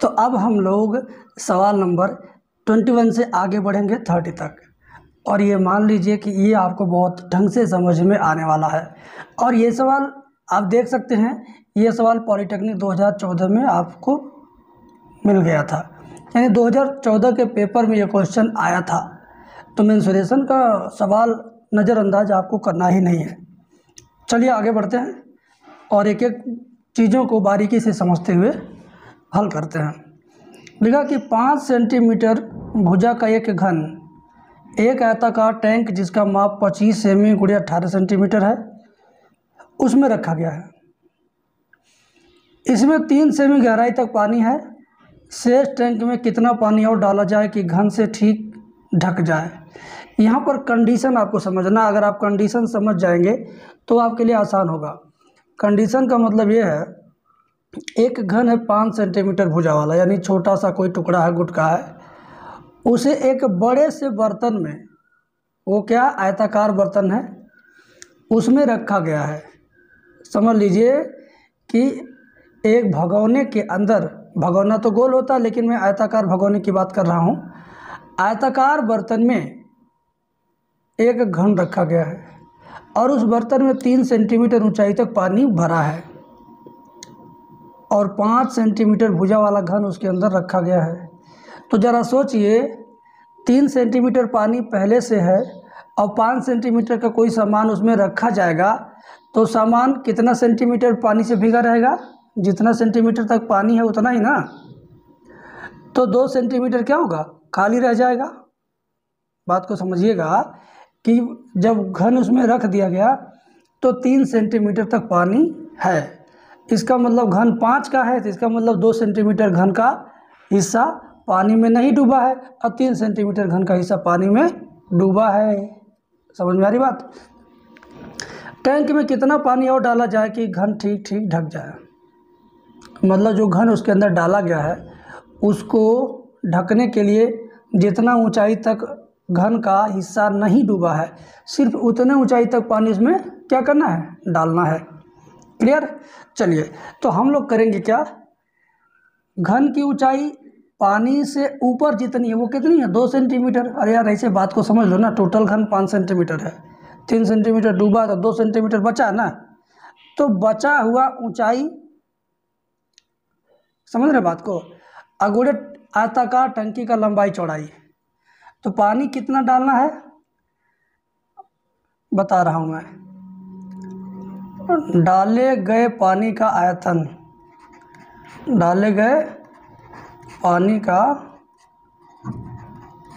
तो अब हम लोग सवाल नंबर 21 से आगे बढ़ेंगे 30 तक, और ये मान लीजिए कि ये आपको बहुत ढंग से समझ में आने वाला है। और ये सवाल आप देख सकते हैं, ये सवाल पॉलिटेक्निक 2014 में आपको मिल गया था, यानी 2014 के पेपर में ये क्वेश्चन आया था। तो मेंसुरेशन का सवाल नज़रअंदाज आपको करना ही नहीं है। चलिए आगे बढ़ते हैं और एक एक चीज़ों को बारीकी से समझते हुए हल करते हैं। लिखा कि 5 सेंटीमीटर भुजा का एक घन, एक आयताकार टैंक जिसका माप 25 सेमी गुड़े 18 सेंटीमीटर है, उसमें रखा गया है। इसमें 3 सेमी गहराई तक पानी है। शेष टैंक में कितना पानी और डाला जाए कि घन से ठीक ढक जाए। यहाँ पर कंडीशन आपको समझना, अगर आप कंडीशन समझ जाएंगे तो आपके लिए आसान होगा। कंडीशन का मतलब ये है, एक घन है 5 सेंटीमीटर भुजा वाला, यानी छोटा सा कोई टुकड़ा है, गुटका है, उसे एक बड़े से बर्तन में, वो क्या आयताकार बर्तन है, उसमें रखा गया है। समझ लीजिए कि एक भगोने के अंदर, भगोना तो गोल होता है लेकिन मैं आयताकार भगोने की बात कर रहा हूँ, आयताकार बर्तन में एक घन रखा गया है और उस बर्तन में 3 सेंटीमीटर ऊंचाई तक पानी भरा है और 5 सेंटीमीटर भुजा वाला घन उसके अंदर रखा गया है। तो ज़रा सोचिए, 3 सेंटीमीटर पानी पहले से है और 5 सेंटीमीटर का कोई सामान उसमें रखा जाएगा तो सामान कितना सेंटीमीटर पानी से भीगा रहेगा? जितना सेंटीमीटर तक पानी है उतना ही ना। तो 2 सेंटीमीटर क्या होगा? खाली रह जाएगा। बात को समझिएगा कि जब घन उसमें रख दिया गया तो 3 सेंटीमीटर तक पानी है, इसका मतलब घन 5 का है, तो इसका मतलब 2 सेंटीमीटर घन का हिस्सा पानी में नहीं डूबा है और 3 सेंटीमीटर घन का हिस्सा पानी में डूबा है। समझ में आ रही बात? टैंक में कितना पानी और डाला जाए कि घन ठीक ढक जाए, मतलब जो घन उसके अंदर डाला गया है उसको ढकने के लिए जितना ऊंचाई तक घन का हिस्सा नहीं डूबा है, सिर्फ उतने ऊंचाई तक पानी उसमें क्या करना है? डालना है। क्लियर? चलिए, तो हम लोग करेंगे क्या, घन की ऊंचाई पानी से ऊपर जितनी है वो कितनी है? 2 सेंटीमीटर। अरे यार, ऐसे बात को समझ लो ना, टोटल घन 5 सेंटीमीटर है, 3 सेंटीमीटर डूबा तो 2 सेंटीमीटर बचा ना, तो बचा हुआ ऊंचाई, समझ रहे बात को, अगोड़े आयताकार टंकी का लंबाई चौड़ाई, तो पानी कितना डालना है बता रहा हूँ मैं। डाले गए पानी का आयतन, डाले गए पानी का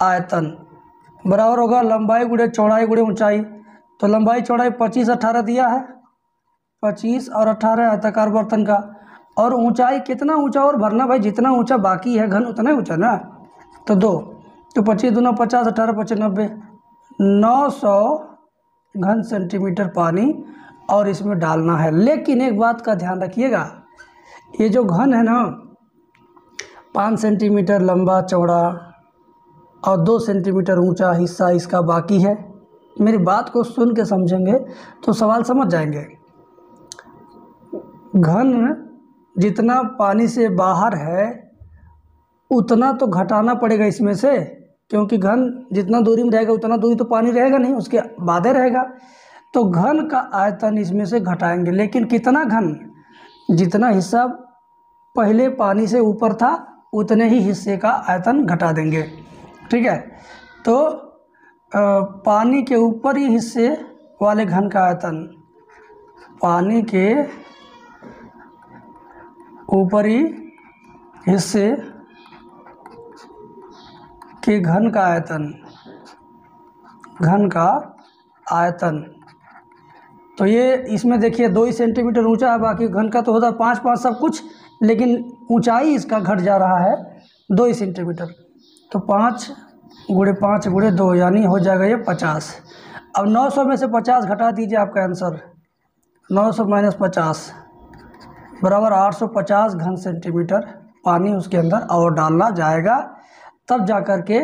आयतन बराबर होगा लंबाई गुड़े चौड़ाई गुड़े ऊंचाई। तो लंबाई चौड़ाई 25 18 दिया है, 25 और 18 आयताकार बर्तन का, और ऊंचाई कितना ऊंचा और भरना? भाई जितना ऊंचा बाकी है घन उतना ऊंचा ना, तो 2, तो 25 दूना 50 18 25 90 900 घन सेंटीमीटर पानी और इसमें डालना है। लेकिन एक बात का ध्यान रखिएगा, ये जो घन है ना, 5 सेंटीमीटर लंबा चौड़ा और 2 सेंटीमीटर ऊंचा हिस्सा इसका बाकी है। मेरी बात को सुन के समझेंगे तो सवाल समझ जाएंगे। घन जितना पानी से बाहर है उतना तो घटाना पड़ेगा इसमें से, क्योंकि घन जितना दूरी में रहेगा उतना दूरी तो पानी रहेगा नहीं, उसके बाधे रहेगा। तो घन का आयतन इसमें से घटाएंगे, लेकिन कितना घन? जितना हिस्सा पहले पानी से ऊपर था उतने ही हिस्से का आयतन घटा देंगे। ठीक है, तो पानी के ऊपर ही हिस्से वाले घन का आयतन, पानी के ऊपरी हिस्से के घन का आयतन, घन का आयतन, तो ये इसमें देखिए 2 ही सेंटीमीटर ऊंचा है, बाकी घन का तो होता है 5 5 सब कुछ, लेकिन ऊंचाई इसका घट जा रहा है 2 ही सेंटीमीटर। तो 5 गुड़े 5 गुड़े 2 यानी हो जाएगा ये 50। अब 900 में से 50 घटा दीजिए, आपका आंसर 900 - 50 बराबर 850 घन सेंटीमीटर पानी उसके अंदर और डालना जाएगा, तब जा कर के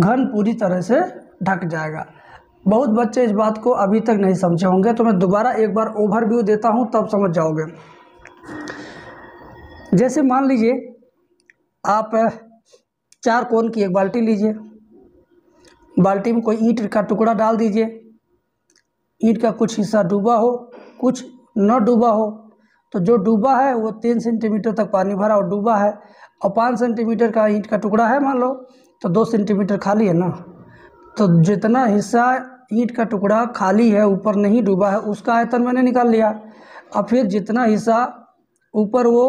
घन पूरी तरह से ढक जाएगा। बहुत बच्चे इस बात को अभी तक नहीं समझे होंगे, तो मैं दोबारा एक बार ओवरव्यू देता हूं, तब समझ जाओगे। जैसे मान लीजिए आप 4 कोन की एक बाल्टी लीजिए, बाल्टी में कोई ईंट का टुकड़ा डाल दीजिए, ईंट का कुछ हिस्सा डूबा हो कुछ न डूबा हो, तो जो डूबा है वो 3 सेंटीमीटर तक पानी भरा और डूबा है, और 5 सेंटीमीटर का ईंट का टुकड़ा है मान लो, तो 2 सेंटीमीटर खाली है ना, तो जितना हिस्सा ईंट का टुकड़ा खाली है ऊपर नहीं डूबा है उसका आयतन मैंने निकाल लिया, और फिर जितना हिस्सा ऊपर वो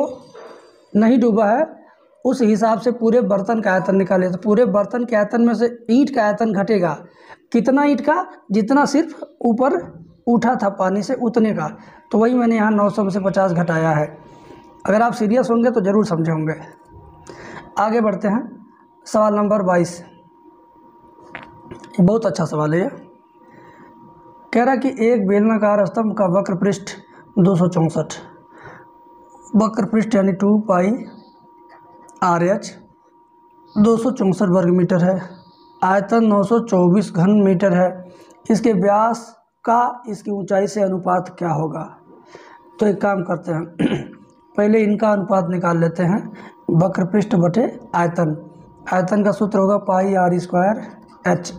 नहीं डूबा है उस हिसाब से पूरे बर्तन का आयतन निकालिए। तो पूरे बर्तन के आयतन में से ईंट का आयतन घटेगा, कितना ईंट का, जितना सिर्फ ऊपर उठा था पानी से उतने का। तो वही मैंने यहाँ 900 में से 50 घटाया है। अगर आप सीरियस होंगे तो ज़रूर समझे होंगे। आगे बढ़ते हैं, सवाल नंबर 22, बहुत अच्छा सवाल है ये। कह रहा कि एक बेलनाकार स्तंभ का वक्र पृष्ठ 264, वक्र पृष्ठ यानी 2 पाई RH 264 वर्ग मीटर है, आयतन 924 घन मीटर है, इसके व्यास का इसकी ऊंचाई से अनुपात क्या होगा। तो एक काम करते हैं, पहले इनका अनुपात निकाल लेते हैं, वक्र पृष्ठ बटे आयतन। आयतन का सूत्र होगा πr² h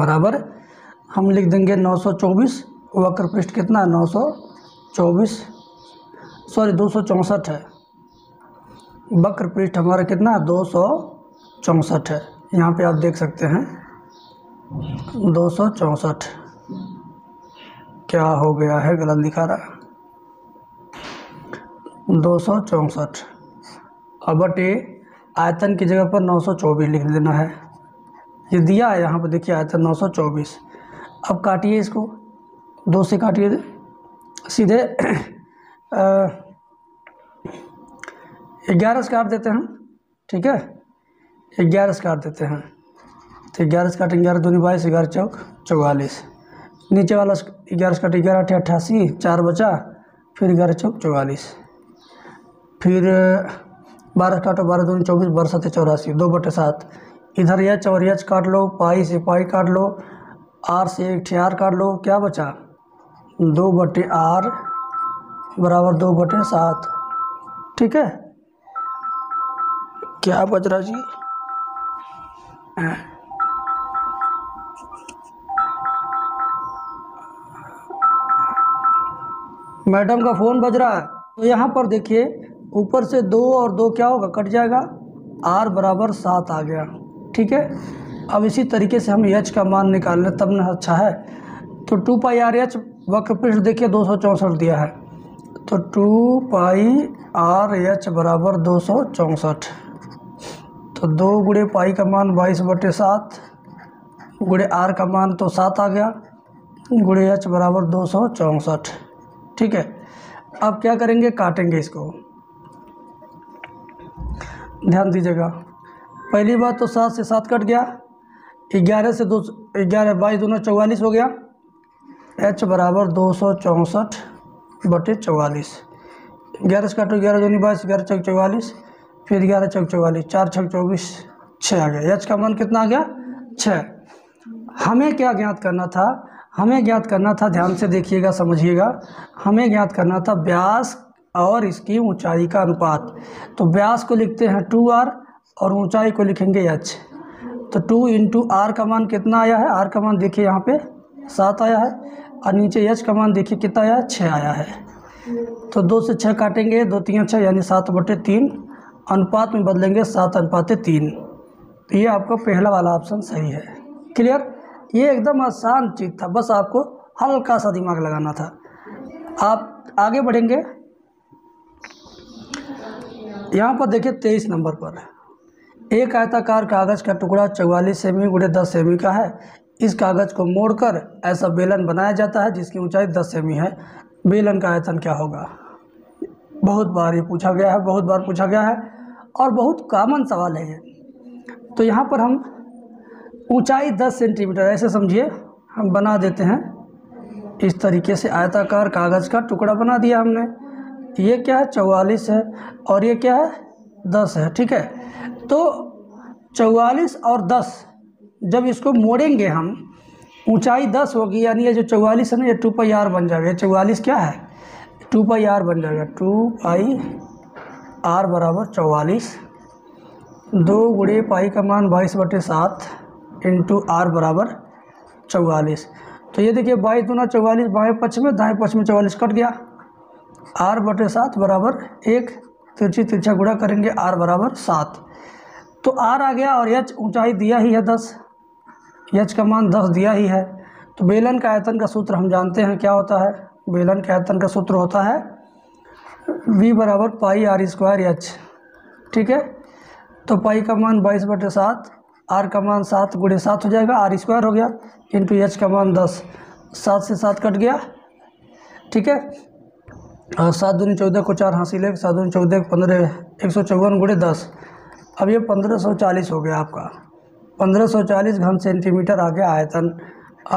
बराबर हम लिख देंगे 924, वक्र पृष्ठ कितना 264 है, वक्र पृष्ठ हमारा कितना 264 है, यहाँ पे आप देख सकते हैं 264, क्या हो गया है गलत दिखा रहा, 264 अब बटे आयतन की जगह पर 924 लिख देना है, ये दिया है यहाँ पर देखिए आयतन 924। अब काटिए इसको 2 से, काटिए सीधे 11 से काट देते हैं, ठीक है 11 से काट देते हैं, तो 11 से काटेंगे 11 दूनी 22, 11 चौक 44, नीचे वाला 11 से काटे 11 8 88, 4 बचा, फिर 11 चौक 44, फिर 12 काटो 12 दूनी 24, 12 7 84, 2 बटे 7। इधर यच और यच काट लो, पाई से पाई काट लो, आर से 1 ठी आर काट लो, क्या बचा 2 बटे R बराबर 2 बटे 7, ठीक है। क्या बच रहा जी, मैडम का फ़ोन बज रहा है। तो यहाँ पर देखिए ऊपर से 2 और 2 क्या होगा, कट जाएगा, R बराबर 7 आ गया, ठीक है। अब इसी तरीके से हम H का मान निकाल लें तब ना अच्छा है। तो 2 पाई R H वक्र पृष्ठ देखिए 264 दिया है, तो 2 पाई R H बराबर 264, तो 2 गुणे पाई का मान 22 बटे 7, गुणे R का मान तो 7 आ गया, गुणे H बराबर 264, ठीक है। अब क्या करेंगे, काटेंगे इसको, ध्यान दीजिएगा। पहली बात तो 7 से 7 कट गया, 11 से 2 11, 22 दूना 44 हो गया, H बराबर 264 बटे 44, 11 से काटो 11 दूनी 22, 11 चौक 44, फिर 11 चौक 44, 4 चौक 24, 6 आ गया। H का मान कितना आ गया 6। हमें क्या ज्ञात करना था, हमें ज्ञात करना था, ध्यान से देखिएगा समझिएगा, हमें ज्ञात करना था व्यास और इसकी ऊंचाई का अनुपात। तो व्यास को लिखते हैं 2R और ऊंचाई को लिखेंगे H। तो 2 × R का मान कितना आया है, R का मान देखिए यहाँ पे 7 आया है, और नीचे H का मान देखिए कितना आया, 6 आया है। तो 2 से 6 काटेंगे, 2 3 6 यानी 7 बटे 3, अनुपात में बदलेंगे 7 अनुपात 3। तो ये आपका पहला वाला ऑप्शन सही है। क्लियर, ये एकदम आसान चीज़ था, बस आपको हल्का सा दिमाग लगाना था। आप आगे बढ़ेंगे, यहाँ पर देखिए 23 नंबर पर, एक आयताकार कागज़ का टुकड़ा 44 सेमी × 10 सेमी का है, इस कागज़ को मोड़कर ऐसा बेलन बनाया जाता है जिसकी ऊंचाई 10 सेमी है, बेलन का आयतन क्या होगा। बहुत बार ये पूछा गया है, बहुत बार पूछा गया है, और बहुत कॉमन सवाल है ये। तो यहाँ पर हम ऊंचाई 10 सेंटीमीटर ऐसे समझिए हम बना देते हैं, इस तरीके से आयताकार कागज़ का टुकड़ा बना दिया हमने, ये क्या है 44 है और ये क्या है 10 है, ठीक है। तो 44 और 10 जब इसको मोड़ेंगे हम, ऊंचाई 10 होगी, यानी ये जो 44 है ना ये 2 पाई R बन जाएगा, 44 क्या है 2 पाई R बन जाएगा, 2 पाई R बराबर 44 दो गुणे पाई का मान 22/7 इंटू आर बराबर 44। तो ये देखिए 22 दूना 44, बाएँ पक्ष में दाएँ पक्ष में 44 कट गया। r/7 बराबर 1, तिरछी तिरछा गुणा करेंगे r बराबर 7। तो r आ गया और h ऊंचाई दिया ही है 10, h का मान 10 दिया ही है। तो बेलन का आयतन का सूत्र हम जानते हैं क्या होता है। बेलन के आयतन का सूत्र होता है v बराबर पाई r स्क्वायर h। ठीक है, तो पाई का मान 22/7, आर का मान 7 गुणे 7 हो जाएगा, आर स्क्वायर हो गया, इंटू एच का मान 10, 7 से 7 कट गया। ठीक है, और 7 दूनी 14 को 4 हासिल है, 7 दूनी 14 15, 154 गुणे 10। अब ये 1540 हो गया आपका, 1540 घन सेंटीमीटर आ गया आयतन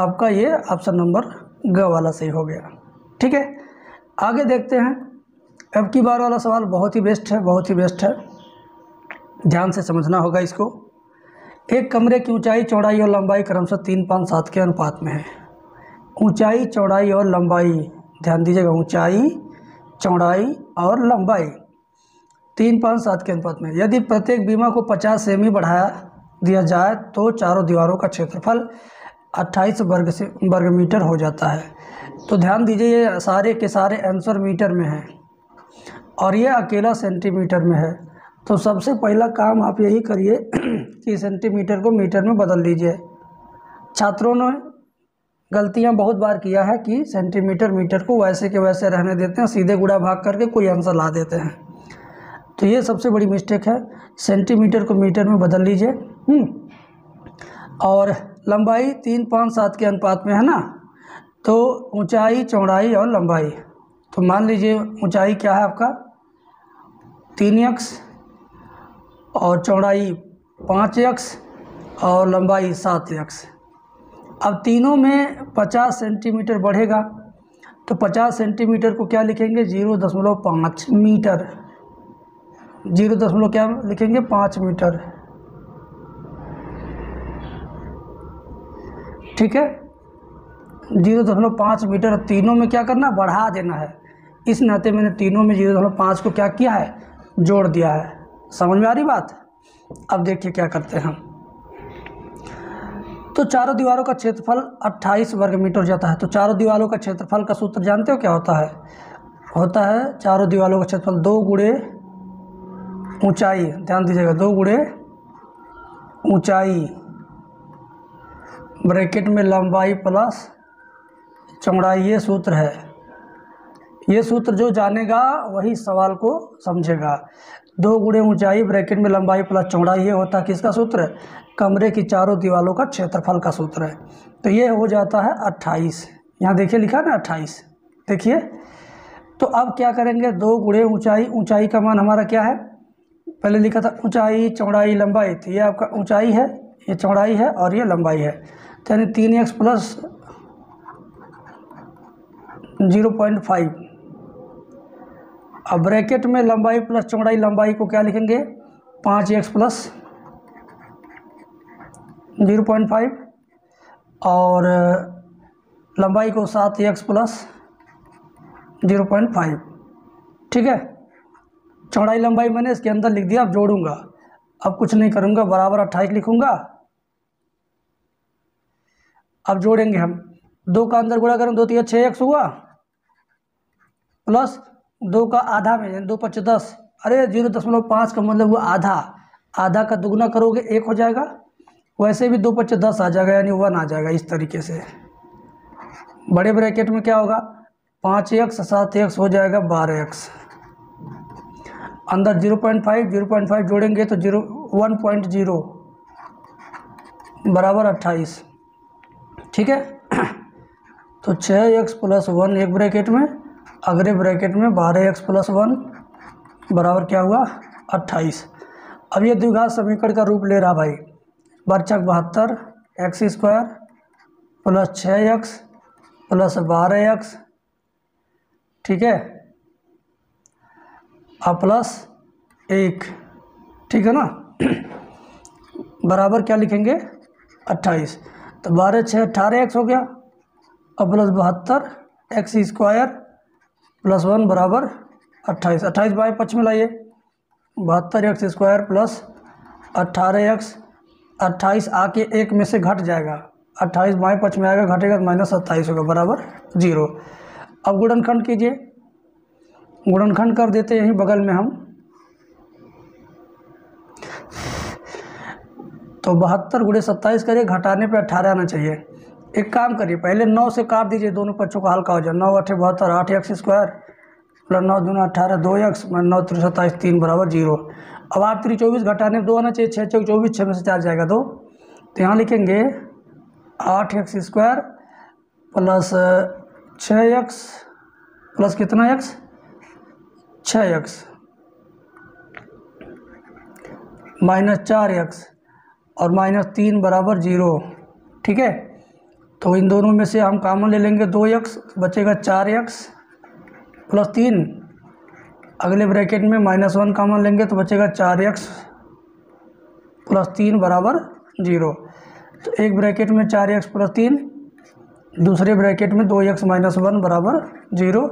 आपका। ये ऑप्शन नंबर ग वाला सही हो गया। ठीक है, आगे देखते हैं। अब की बार वाला सवाल बहुत ही बेस्ट है, बहुत ही बेस्ट है, ध्यान से समझना होगा इसको। एक कमरे की ऊंचाई, चौड़ाई और लंबाई क्रमशः 3, 5, 7 के अनुपात में है। ऊंचाई, चौड़ाई और लंबाई, ध्यान दीजिएगा, ऊंचाई, चौड़ाई और लंबाई 3, 5, 7 के अनुपात में। यदि प्रत्येक बीमा को 50 सेमी बढ़ाया दिया जाए तो चारों दीवारों का क्षेत्रफल 28 वर्ग मीटर हो जाता है। तो ध्यान दीजिए, ये सारे के सारे आंसर मीटर में है और ये अकेला सेंटीमीटर में है। तो सबसे पहला काम आप यही करिए कि सेंटीमीटर को मीटर में बदल लीजिए। छात्रों ने गलतियां बहुत बार किया है कि सेंटीमीटर मीटर को वैसे के वैसे रहने देते हैं, सीधे गुणा भाग करके कोई आंसर ला देते हैं। तो ये सबसे बड़ी मिस्टेक है, सेंटीमीटर को मीटर में बदल लीजिए। और लंबाई 3, 5, 7 के अनुपात में है ना, तो ऊंचाई, चौड़ाई और लंबाई। तो मान लीजिए ऊंचाई क्या है आपका 3x और चौड़ाई 5x और लंबाई 7x। अब तीनों में 50 सेंटीमीटर बढ़ेगा, तो 50 सेंटीमीटर को क्या लिखेंगे 0.5 मीटर, 0.5 मीटर। ठीक है, 0.5 मीटर तीनों में क्या करना, बढ़ा देना है। इस नाते मैंने तीनों में 0.5 को क्या किया है, जोड़ दिया है। समझ में आ रही बात। अब देखिए क्या करते हैं। तो चारों दीवारों का क्षेत्रफल 28 वर्ग मीटर हो जाता है। तो चारों दीवारों का क्षेत्रफल का सूत्र जानते हो क्या होता है। होता है चारों दीवारों का क्षेत्रफल 2 गुणे ऊंचाई, ध्यान दीजिएगा 2 गुणे ऊंचाई ब्रैकेट में लंबाई प्लस चौड़ाई। ये सूत्र है, ये सूत्र जो जानेगा वही सवाल को समझेगा। 2 गुणे ऊंचाई ब्रैकेट में लंबाई प्लस चौड़ाई, ये होता है किसका सूत्र है, कमरे की चारों दीवारों का क्षेत्रफल का सूत्र है। तो ये हो जाता है 28, यहाँ देखिए लिखा ना 28, देखिए। तो अब क्या करेंगे 2 गुणे ऊंचाई, ऊंचाई का मान हमारा क्या है, पहले लिखा था ऊंचाई, चौड़ाई, लंबाई। तो ये आपका ऊंचाई है, ये चौड़ाई है और ये लंबाई है। तो यानी 3x + 0.5। अब ब्रैकेट में लंबाई प्लस चौड़ाई, लंबाई को क्या लिखेंगे 5x + 0.5 और लंबाई को 7x + 0.5। ठीक है, चौड़ाई लंबाई मैंने इसके अंदर लिख दिया, अब जोड़ूंगा, अब कुछ नहीं करूंगा, बराबर 28 लिखूंगा। अब जोड़ेंगे हम, 2 का अंदर गुणा करें, 2 3 6x हुआ प्लस 2 का आधा में 2 5 10, अरे 0.5 का मतलब हुआ आधा, आधा का दुगुना करोगे 1 हो जाएगा, वैसे भी 2 5 10 आ जाएगा, यानी 1 आ जाएगा। इस तरीके से बड़े ब्रैकेट में क्या होगा 5x 7x हो जाएगा 12x, अंदर 0.5 जोड़ेंगे तो 1.0 बराबर 28। ठीक है, तो 6x + 1 एक ब्रैकेट में, अगले ब्रैकेट में 12x + 1 बराबर क्या हुआ 28। अब ये द्विघात समीकरण का रूप ले रहा भाई, 72x² + 6x + 12x। ठीक है, और +1, ठीक है ना, बराबर क्या लिखेंगे 28। तो 12 6 18x हो गया, और +72x² + 1 बराबर 28। 28 बाएँ पक्ष में लाइए, 72x² प्लस 18x 28 आके एक में से घट जाएगा, 28 बाएँ पक्ष में आएगा, घटेगा तो -27 होगा बराबर 0। अब गुणनखंड कीजिए, गुणनखंड कर देते हैं यहीं बगल में हम, तो 72 × 27 करिए, घटाने पे 18 आना चाहिए। एक काम करिए पहले 9 से काट दीजिए, दोनों पक्षों का हल्का हो जाए, 9 × 8 = 72, 8x² प्लस 9 × 2 = 18, 2x मैं 9 × 3 = 27, 3 बराबर 0। अब 8×3 = 24, घटाने पे 2 आना चाहिए, 6×4 = 24, 6 में से 4 जाएगा 2, तो यहाँ लिखेंगे 8x² प्लस 6x प्लस कितना x, 6x माइनस 4x और -3 बराबर 0। ठीक है, तो इन दोनों में से हम कॉमन ले लेंगे, 2x बचेगा 4x प्लस 3, अगले ब्रैकेट में -1 कॉमन लेंगे तो बचेगा 4x प्लस 3 बराबर 0। तो एक ब्रैकेट में 4x प्लस 3, दूसरे ब्रैकेट में 2x - 1 बराबर 0।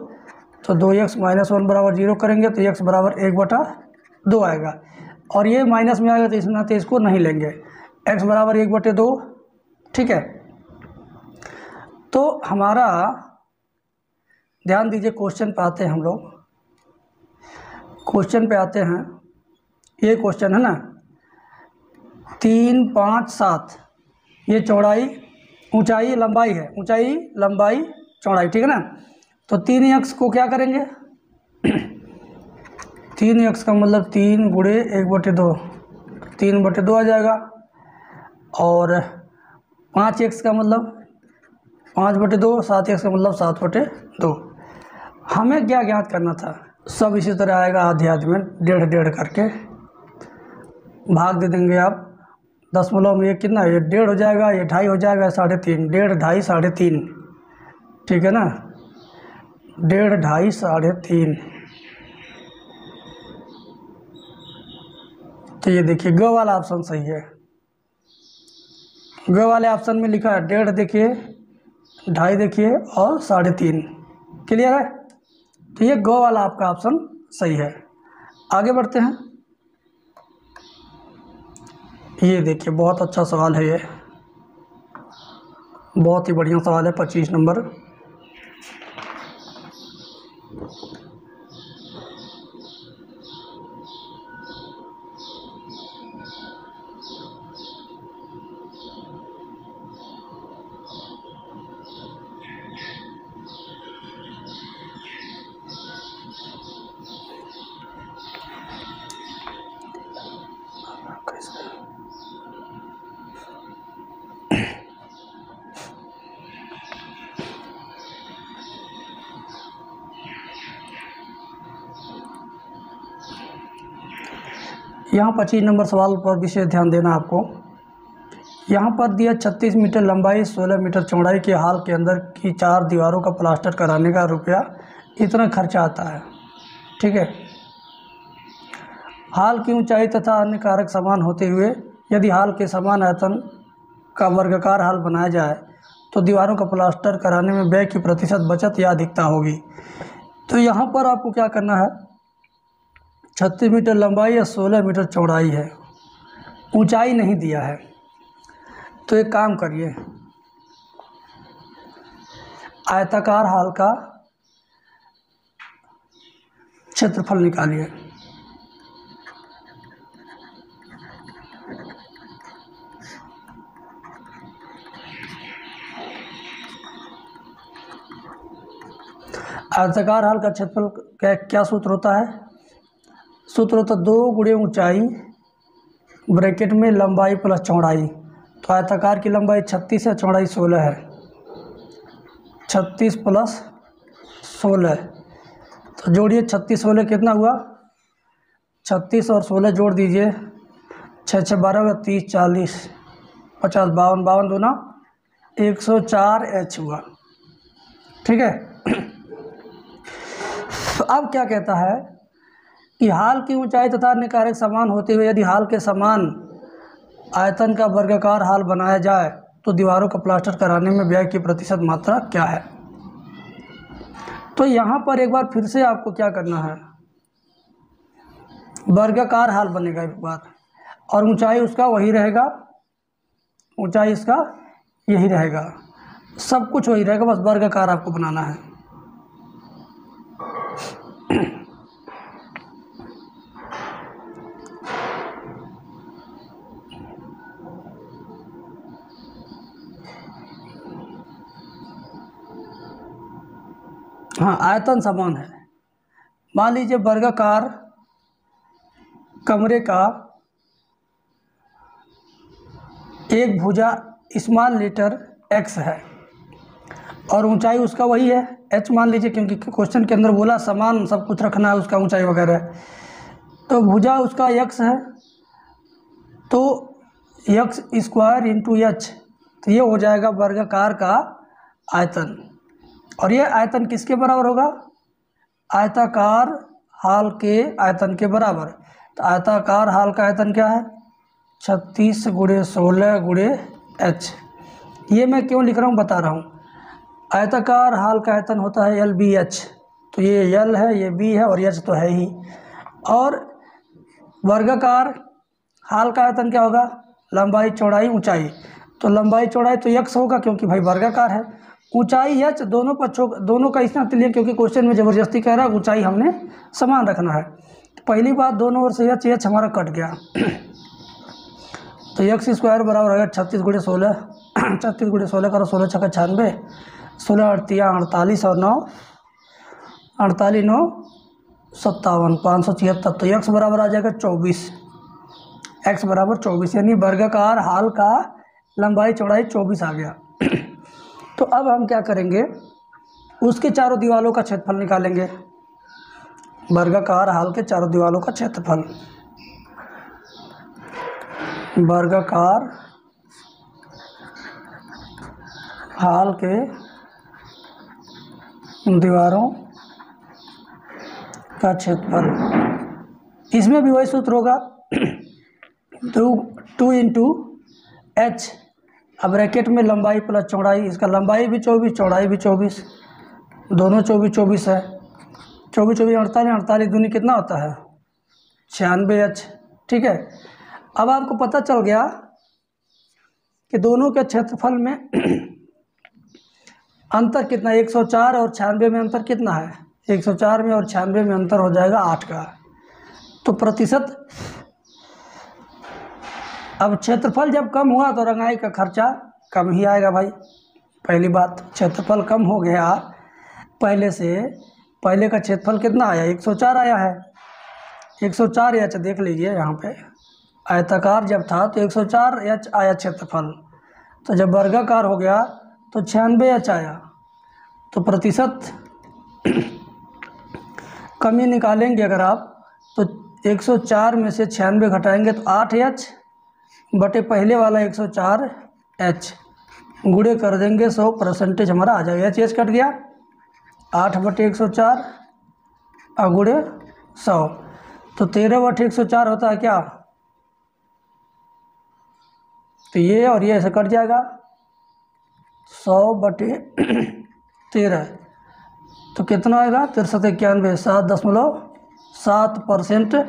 तो 2x - 1 बराबर 0 करेंगे तो x बराबर 1/2 आएगा, और ये माइनस में आएगा तो इस नाते इसको नहीं लेंगे, x बराबर 1/2। ठीक है, तो हमारा ध्यान दीजिए क्वेश्चन पे आते हैं हम लोग, क्वेश्चन पे आते हैं, ये क्वेश्चन है ना 3, 5, 7, ये चौड़ाई ऊंचाई लंबाई है, ऊंचाई लंबाई चौड़ाई, ठीक है ना। तो 3x को क्या करेंगे, 3x का मतलब 3 × 1/2, 3/2 आ जाएगा, और 5x का मतलब 5/2, 7x का मतलब 7/2। हमें क्या ज्ञात करना था, सब इसी तरह आएगा अध्यात्म में, 1.5 1.5 करके भाग दे देंगे आप, 10 में ये कितना, ये 1.5 हो जाएगा, ये 2.5 हो जाएगा, 3.5, 1.5 2.5 3.5, ठीक है ना, 1.5 2.5 3। तो ये देखिए ग वाला ऑप्शन सही है, ग वाले ऑप्शन में लिखा है 1.5 देखिए, 2.5 देखिए और 3.5, क्लियर है। तो ये ग वाला आपका ऑप्शन सही है। आगे बढ़ते हैं, ये देखिए बहुत अच्छा सवाल है, ये बहुत ही बढ़िया सवाल है, 25 नंबर। यहाँ 25 नंबर सवाल पर विशेष ध्यान देना आपको। यहाँ पर दिया 36 मीटर लंबाई 16 मीटर चौड़ाई के हाल के अंदर की 4 दीवारों का प्लास्टर कराने का रुपया इतना खर्चा आता है। ठीक है, हाल की ऊंचाई तथा अन्य कारक समान होते हुए यदि हाल के समान आयतन का वर्गाकार हाल बनाया जाए तो दीवारों का प्लास्टर कराने में व्यय की प्रतिशत बचत या अधिकता होगी। तो यहाँ पर आपको क्या करना है, 36 मीटर लंबाई या 16 मीटर चौड़ाई है, ऊंचाई नहीं दिया है, तो एक काम करिए आयताकार हाल का क्षेत्रफल निकालिए। आयताकार हाल का क्षेत्रफल का क्या सूत्र होता है, सूत्र होता 2 × ऊंचाई ब्रैकेट में लंबाई प्लस चौड़ाई। तो आयताकार की लंबाई 36 है, चौड़ाई 16 है, 36 प्लस 16, तो जोड़िए 36 16, कितना हुआ, 36 और 16 जोड़ दीजिए, 6 6 12, 30 40 50 52 52, 104H हुआ। ठीक है, तो अब क्या कहता है कि हाल की ऊंचाई तथा अन्य कारक समान होते हुए यदि हाल के समान आयतन का वर्गाकार हाल बनाया जाए तो दीवारों का प्लास्टर कराने में व्यय की प्रतिशत मात्रा क्या है। तो यहाँ पर एक बार फिर से आपको क्या करना है, वर्गाकार हाल बनेगा एक बार, और ऊंचाई उसका वही रहेगा, ऊंचाई इसका यही रहेगा, सब कुछ वही रहेगा, बस वर्गाकार आपको बनाना है। हाँ, आयतन समान है। मान लीजिए वर्गाकार कमरे का एक भुजा स्मॉल लेटर x है और ऊंचाई उसका वही है h मान लीजिए, क्योंकि क्वेश्चन के अंदर बोला समान सब कुछ रखना है, उसका ऊंचाई वगैरह। तो भुजा उसका x है, तो x स्क्वायर इंटू एच, तो ये हो जाएगा वर्गाकार का आयतन। और ये आयतन किसके बराबर होगा? आयताकार हाल के आयतन के बराबर। तो आयताकार हाल का आयतन क्या है? 36 × 16 × h। ये मैं क्यों लिख रहा हूँ बता रहा हूँ। आयताकार हाल का आयतन होता है LBH, तो ये L है, ये B है और H तो है ही। और वर्गाकार हाल का आयतन क्या होगा? लंबाई चौड़ाई ऊंचाई। तो लंबाई चौड़ाई तो x होगा क्योंकि भाई वर्गाकार है, ऊंचाई h, दोनों पक्षों दोनों का इसमें लिए क्योंकि क्वेश्चन में ज़बरदस्ती कह रहा है ऊंचाई हमने समान रखना है। तो पहली बात दोनों ओर से h हमारा कट गया, तो x स्क्वायर बराबर होगा 36 × 16, 36 × 16 करो, 16 × 6 = 96, 16 × 8 = 48 और 9 × 48 = 9, 57, 576। तो x बराबर आ जाएगा 24, x बराबर 24, यानी वर्गाकार हाल का लंबाई चौड़ाई 24 आ गया। तो अब हम क्या करेंगे, उसके चारों दीवालों का क्षेत्रफल निकालेंगे। वर्गाकार हाल के चारों दीवालों का क्षेत्रफल, वर्गाकार हाल के दीवारों का क्षेत्रफल। इसमें भी वही सूत्र होगा, 2 × h, अब ब्रैकेट में लंबाई प्लस चौड़ाई, इसका लंबाई भी 24 चौड़ाई भी 24, दोनों 24 24 है, 24 24 48 48, दूनी कितना होता है? 96h। ठीक है, अब आपको पता चल गया कि दोनों के क्षेत्रफल में अंतर कितना है? 104 और 96 में अंतर कितना है? 104 में और 96 में अंतर हो जाएगा 8 का। तो प्रतिशत, अब क्षेत्रफल जब कम हुआ तो रंगाई का खर्चा कम ही आएगा भाई। पहली बात, क्षेत्रफल कम हो गया पहले से, पहले का क्षेत्रफल कितना आया? 104 आया है, 104h देख लीजिए यहाँ पे। आयताकार जब था तो 104h आया क्षेत्रफल, तो जब वर्गाकार हो गया तो 96h आया। तो प्रतिशत कमी निकालेंगे अगर आप, तो 104 में से 96 घटाएंगे तो 8h बटे पहले वाला 104h गुणे कर देंगे, 100% हमारा आ जाएगा। एच एच कट गया, 8 बटे 104 और गुणे 100, तो 13 बटे 104 होता है क्या? तो ये और ये ऐसे कट जाएगा, 100 बटे 13, तो कितना आएगा? 6391, 7.7%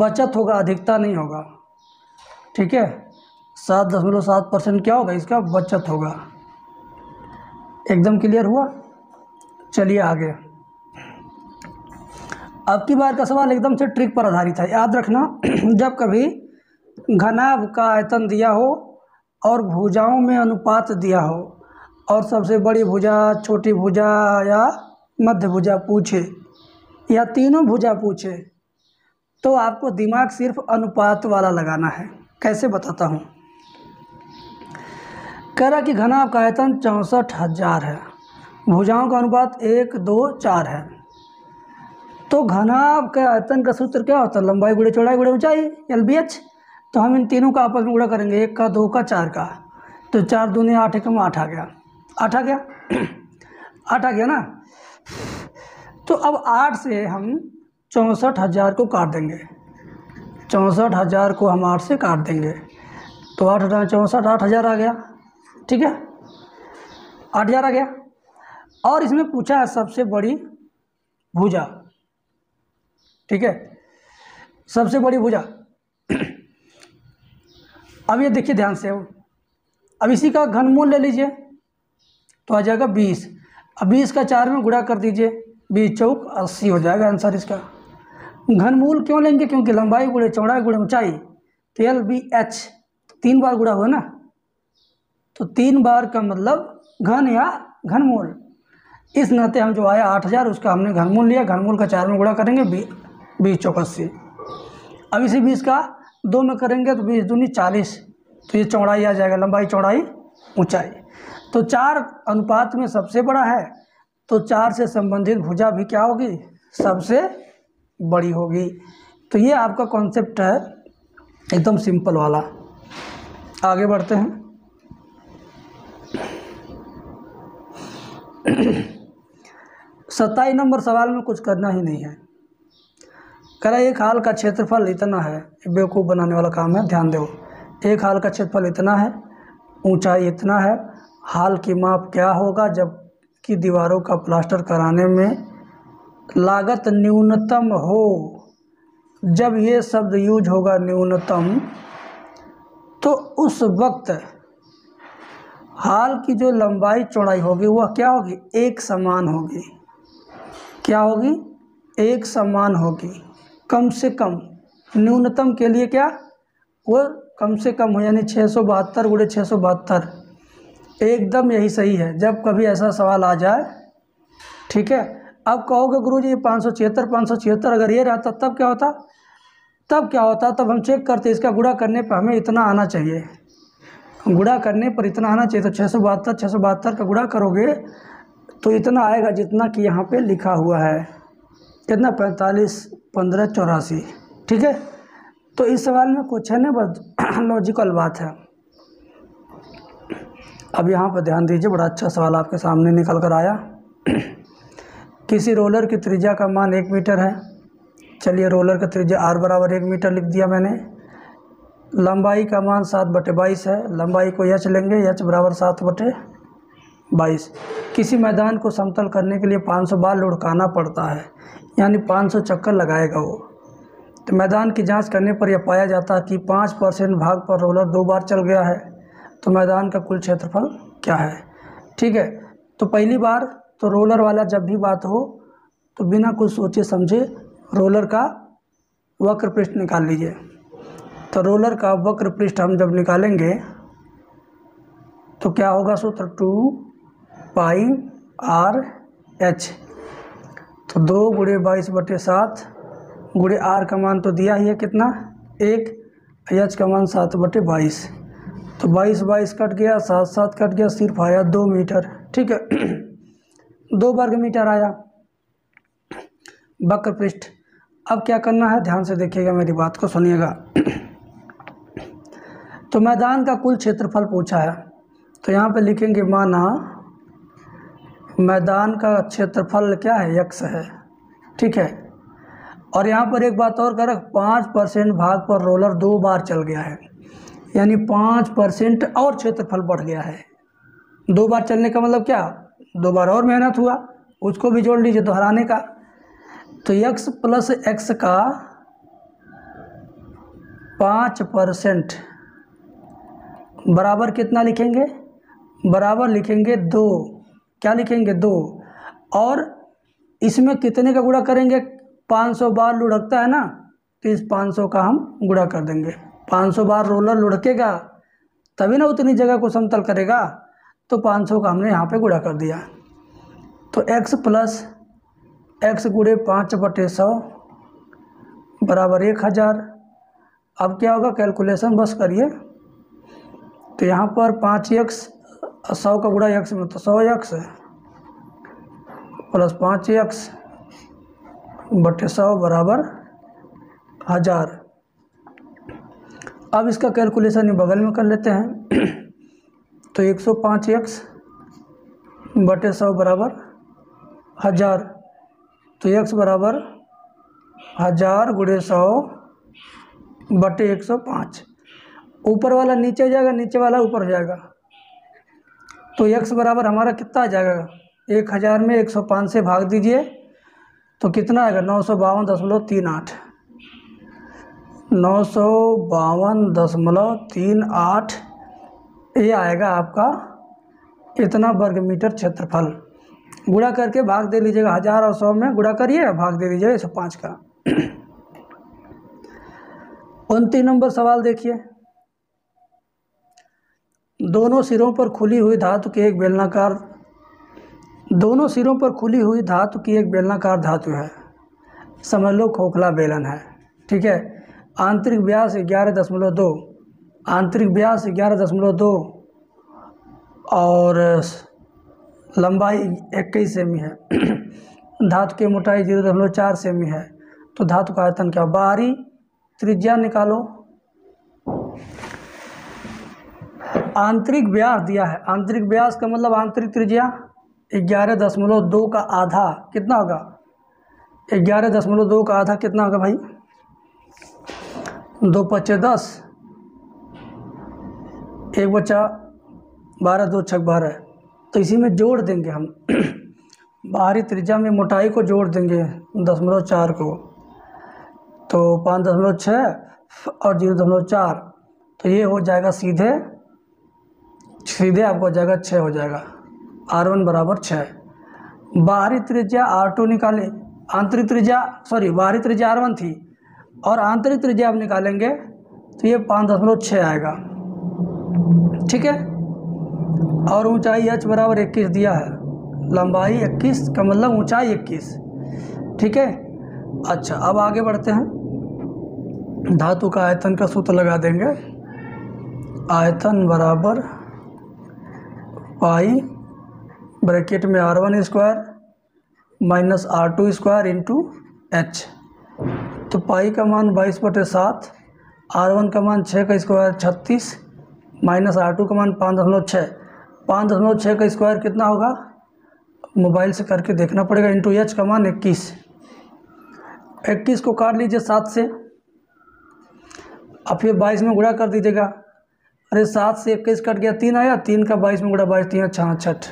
बचत होगा, अधिकता नहीं होगा। ठीक है, 7.7% क्या होगा? इसका बचत होगा। एकदम क्लियर हुआ? चलिए आगे। अब की बार का सवाल एकदम से ट्रिक पर आधारित है, याद रखना। जब कभी घनाभ का आयतन दिया हो और भुजाओं में अनुपात दिया हो और सबसे बड़ी भुजा, छोटी भुजा या मध्य भुजा पूछे या तीनों भुजा पूछे, तो आपको दिमाग सिर्फ अनुपात वाला लगाना है। कैसे बताता हूँ। कह रहा कि घनाभ का आयतन 64,000 है, भुजाओं का अनुपात 1, 2, 4 है, तो घनाभ के आयतन का सूत्र क्या होता है? लंबाई गुणे चौड़ाई गुणे ऊंचाई, LBH। तो हम इन तीनों का आपस में गुणा करेंगे, 1 का 2 का 4 का, तो 4 दूने 8, 1 में 8 आ गया, 8 आ गया, 8 आ गया ना। तो अब 8 से हम 64,000 को काट देंगे, 64,000 को हम 8 से काट देंगे, तो 8 × 64 8000 आ गया। ठीक है, 8000 आ गया। और इसमें पूछा है सबसे बड़ी भुजा। ठीक है, सबसे बड़ी भुजा अब ये देखिए ध्यान से, अब इसी का घनमूल ले लीजिए तो आ जाएगा 20। अब 20 का 4 में गुणा कर दीजिए, 20 चौक 80 हो जाएगा आंसर इसका। घनमूल क्यों लेंगे, क्योंकि लंबाई गुणे चौड़ाई गुणे ऊंचाई, तो LBH 3 बार गुणा हुआ ना, तो 3 बार का मतलब घन या घनमूल। इस नाते हम जो आया 8000 उसका हमने घनमूल लिया, घनमूल का 4 में गुणा करेंगे 20 चौक 80। अब इसी 20 का 2 में करेंगे तो 20 दूनी 40, तो ये चौड़ाई आ जाएगा, लंबाई चौड़ाई ऊंचाई। तो 4 अनुपात में सबसे बड़ा है, तो 4 से संबंधित भुजा भी क्या होगी, सबसे बड़ी होगी। तो ये आपका कॉन्सेप्ट है एकदम सिंपल वाला। आगे बढ़ते हैं। सत्ताईस नंबर सवाल में कुछ करना ही नहीं है, कह रहा है एक हाल का क्षेत्रफल इतना है, बेवकूफ़ बनाने वाला काम है, ध्यान दो। एक हाल का क्षेत्रफल इतना है, ऊंचाई इतना है, हाल की माप क्या होगा जबकि दीवारों का प्लास्टर कराने में लागत न्यूनतम हो। जब ये शब्द यूज होगा न्यूनतम, तो उस वक्त हाल की जो लंबाई चौड़ाई होगी वह क्या होगी, एक समान होगी। क्या होगी, एक समान होगी। कम से कम, न्यूनतम के लिए क्या, वह कम से कम हो, यानी 672 × 672 एकदम यही सही है। जब कभी ऐसा सवाल आ जाए, ठीक है। अब कहोगे गुरुजी 576 अगर ये रहता तब क्या होता, तब हम चेक करते इसका गुणा करने पर हमें इतना आना चाहिए, गुणा करने पर इतना आना चाहिए। तो 672 का गुणा करोगे तो इतना आएगा जितना कि यहाँ पे लिखा हुआ है, कितना 45 15 84, ठीक है। तो इस सवाल में कुछ है ना, बस लॉजिकल बात है। अब यहाँ पर ध्यान दीजिए, बड़ा अच्छा सवाल आपके सामने निकल कर आया। किसी रोलर की त्रिज्या का मान 1 मीटर है। चलिए रोलर का त्रिज्या r = 1 मीटर लिख दिया मैंने। लंबाई का मान 7/22 है, लंबाई को h लेंगे, h = 7/22। किसी मैदान को समतल करने के लिए 500 बार लुढ़काना पड़ता है, यानी 500 चक्कर लगाएगा वो। तो मैदान की जांच करने पर यह पाया जाता है कि 5% भाग पर रोलर 2 बार चल गया है, तो मैदान का कुल क्षेत्रफल क्या है, ठीक है। तो पहली बार तो रोलर वाला जब भी बात हो तो बिना कुछ सोचे समझे रोलर का वक्र पृष्ठ निकाल लीजिए। तो रोलर का वक्र पृष्ठ हम जब निकालेंगे तो क्या होगा सूत्र, 2πRh। तो 2 × 22/7 गुणे आर का मान तो दिया ही है कितना, 1, एच का मान 7/22, तो 22 22 कट गया, 7 7 कट गया, सिर्फ आया 2 मीटर, ठीक है, 2 वर्ग मीटर आया वक्र पृष्ठ। अब क्या करना है, ध्यान से देखिएगा, मेरी बात को सुनिएगा। तो मैदान का कुल क्षेत्रफल पूछा है, तो यहाँ पे लिखेंगे माना मैदान का क्षेत्रफल क्या है, x है, ठीक है। और यहाँ पर एक बात और कर, 5% भाग पर रोलर 2 बार चल गया है, यानी 5% और क्षेत्रफल बढ़ गया है। 2 बार चलने का मतलब क्या, 2 बार और मेहनत हुआ, उसको भी जोड़ लीजिए दोहराने का। तो x + x का 5% बराबर कितना लिखेंगे, बराबर लिखेंगे 2। क्या लिखेंगे, 2। और इसमें कितने का गुणा करेंगे, 500 बार लुढ़कता है ना, तो इस 500 का हम गुणा कर देंगे। 500 बार रोलर लुढ़केगा तभी ना उतनी जगह को समतल करेगा, तो 500 का हमने यहाँ पे गुणा कर दिया। तो x + x गुणे 5/100 बराबर 1000। अब क्या होगा, कैलकुलेशन बस करिए। तो यहाँ पर 5x 100 का गुणा x में, तो 100x + 5x/100 बराबर 1000। अब इसका कैलकुलेशन बगल में कर लेते हैं। तो 105x/100 बराबर 1000, तो x बराबर 1000 × 100/105। ऊपर वाला नीचे जाएगा, नीचे वाला ऊपर हो जाएगा। तो x बराबर हमारा कितना आ जाएगा, 1000 में 105 से भाग दीजिए तो कितना आएगा, 952.38। 952.38 ये आएगा आपका इतना वर्ग मीटर क्षेत्रफल। गुणा करके भाग दे लीजिएगा, 1000 और 100 में गुणा करिए, भाग दे दीजिएगा 105 का। 29 नंबर सवाल देखिए, दोनों सिरों पर खुली हुई धातु की एक बेलनाकार धातु है, समझ लो खोखला बेलन है, ठीक है। आंतरिक व्यास 11.2, और लंबाई 21 सेमी है। धातु की मोटाई 0.4 सेमी है, तो धातु का आयतन क्या, बाहरी त्रिज्या निकालो। आंतरिक व्यास दिया है, आंतरिक व्यास का मतलब आंतरिक त्रिज्या 11.2 का आधा कितना होगा, 11.2 का आधा कितना होगा भाई, 2×5 = 10, 1 + 12, 2 × 6 = 12। तो इसी में जोड़ देंगे हम, बाहरी त्रिज्या में मोटाई को जोड़ देंगे 0.4 को, तो 5.6 और 0.4, तो ये हो जाएगा सीधे आपको हो जाएगा 6 हो जाएगा, R1 = 6। बाहरी त्रिज्या R2 निकालें, आंतरिक त्रिज्या बाहरी त्रिज्या R1 थी और आंतरिक त्रिज्या अब निकालेंगे तो ये 5.6 आएगा, ठीक है। और ऊंचाई H = 21 दिया है, लंबाई 21 का मतलब ऊंचाई 21, ठीक है। अच्छा अब आगे बढ़ते हैं, धातु का आयतन का सूत्र लगा देंगे, आयतन = पाई ब्रैकेट में R1² - R2² × H, तो पाई का मान 22/7, R1 का मान 6² 36 - R2 का मान 5.6, 5.6 का स्क्वायर कितना होगा, मोबाइल से करके देखना पड़ेगा, × H का मान 21, 21 को काट लीजिए 7 से और फिर 22 में गुणा कर दीजिएगा। अरे 7 से 21 कट गया, 3 आया, 3 का 22 में गुणा 22×3 = 66,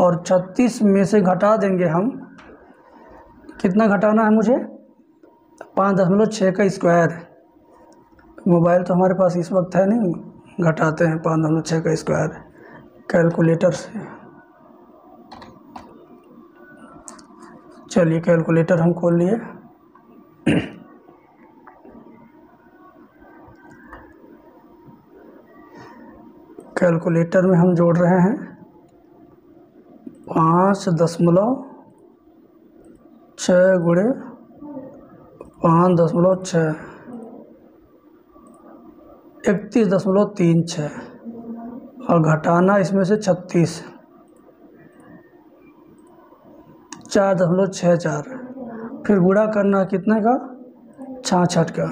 और 36 में से घटा देंगे हम, कितना घटाना है मुझे, 5.6 का स्क्वायर, मोबाइल तो हमारे पास इस वक्त है नहीं, घटाते हैं 5.6 का स्क्वायर कैलकुलेटर से। चलिए कैलकुलेटर हम खोल लिए, कैलकुलेटर में हम जोड़ रहे हैं 5.6 गुणे 5.6 31.36 और घटाना इसमें से 36, 4.64, फिर गुणा करना कितने का, 66 का,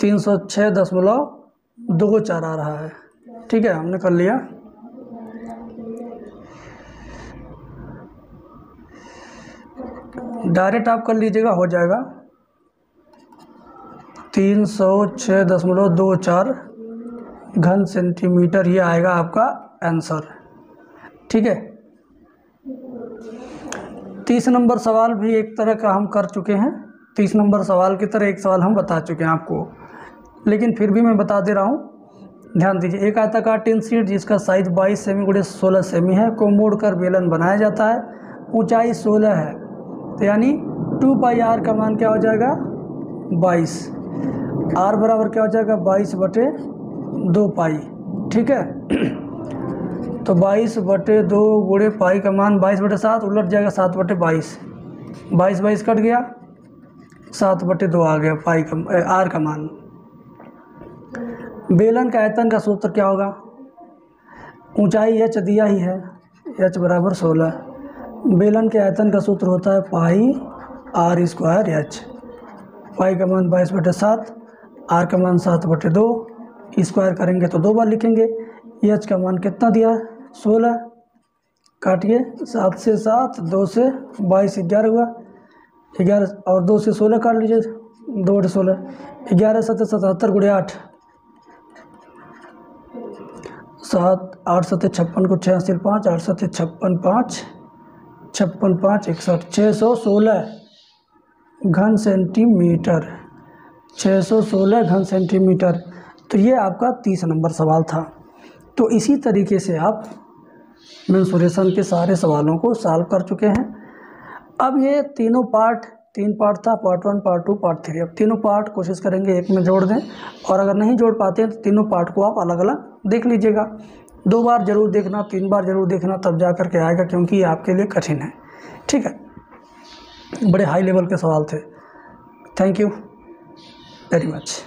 306.24 आ रहा है, ठीक है। हमने कर लिया। डायरेक्ट आप कर लीजिएगा, हो जाएगा 306.24 घन सेंटीमीटर, ये आएगा आपका आंसर, ठीक है। 30 नंबर सवाल भी एक तरह का हम कर चुके हैं, 30 नंबर सवाल की तरह एक सवाल हम बता चुके हैं आपको, लेकिन फिर भी मैं बता दे रहा हूँ, ध्यान दीजिए। एक आयताकार टिन शीट जिसका साइज 22 सेमी × 16 सेमी है को मोड़कर बेलन बनाया जाता है, ऊंचाई 16 है, तो यानी 2πr का मान क्या हो जाएगा, 22, R = क्या हो जाएगा, 22/2π, ठीक है। तो 22/2 गुणे पाई का मान 22/7 उलट जाएगा 7/22, 22/22 कट गया, 7/2 आ गया पाई का आर का मान। बेलन का आयतन का सूत्र क्या होगा, ऊंचाई H दिया ही है, H = 16, बेलन के आयतन का सूत्र होता है पाई R²H, पाई का मान 22/7, आर का मान 7/2, स्क्वायर करेंगे तो 2 बार लिखेंगे। H का मान कितना दिया है, 16, काटिए 7 से 7, 2 से 22 = 11 हुआ, 11 और 2 से 16 काट लीजिए, 2 × 16, 11 × 7 = 77 × 8, 7 8 × 7 = 56 को 6 से 5, 8 × 7 = 56, 5 56 = 160, 616, घन सेंटीमीटर, 616 घन सेंटीमीटर। तो ये आपका 30 नंबर सवाल था। तो इसी तरीके से आप मेंसुरेशन के सारे सवालों को सॉल्व कर चुके हैं। अब ये तीनों पार्ट, तीन पार्ट था, part one, part two, part three, अब तीनों पार्ट कोशिश करेंगे एक में जोड़ दें, और अगर नहीं जोड़ पाते हैं तो तीनों पार्ट को आप अलग अलग देख लीजिएगा। 2 बार ज़रूर देखना, 3 बार ज़रूर देखना, तब जा कर के आएगा, क्योंकि ये आपके लिए कठिन है। ठीक है, बड़े हाई लेवल के सवाल थे। Thank you very much.